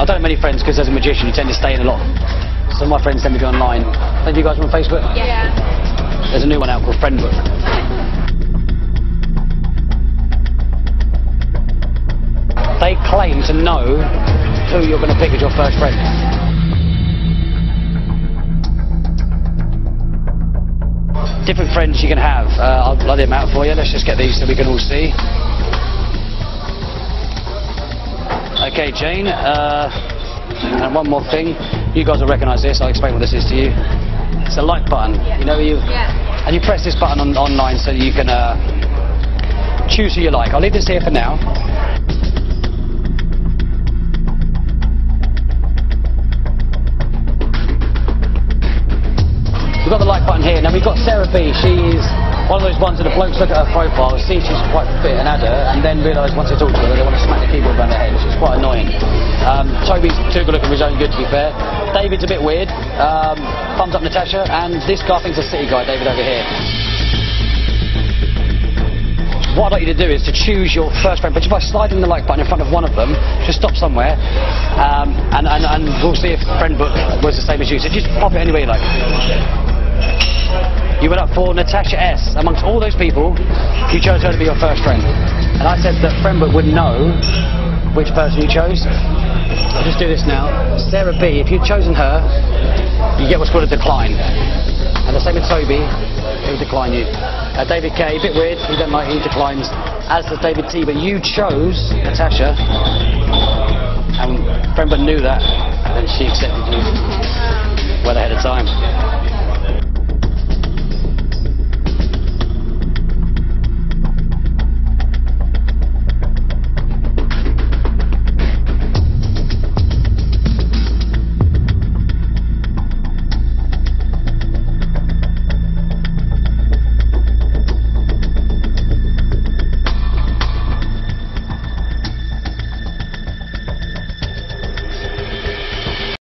I don't have many friends because as a magician you tend to stay in a lot. So my friends tend to be online. Have you guys on Facebook? Yeah. There's a new one out called FriendBook. They claim to know who you're going to pick as your first friend. Different friends you can have. I'll blood them out for you. Let's just get these so we can all see. Okay, Jane, and one more thing. You guys will recognise this. I'll explain what this is to you. It's a like button. Yeah. You know, and you press this button online so you can choose who you like. I'll leave this here for now. We've got the like button here. Now we've got Sarah B. She's one of those ones that the blokes look at her profile, see she's quite fit and add her, and then realise once they talk to her they want to smack the keyboard around their head, which is quite annoying. Toby's took a look at his own good, to be fair. David's a bit weird, thumbs up Natasha, and this guy thinks a city guy, David over here. What I'd like you to do is to choose your first friend, but just by sliding the like button in front of one of them, just stop somewhere, and we'll see if FriendBook was the same as you, so just pop it anywhere you like. You went up for Natasha S. Amongst all those people, you chose her to be your first friend. And I said that FriendBook would know which person you chose. I'll just do this now. Sarah B, if you'd chosen her, you get what's called a decline. And the same with Toby, he'll decline you. David K, a bit weird, he doesn't like he declines. As does David T, but you chose Natasha. And FriendBook knew that, and she accepted you well ahead of time.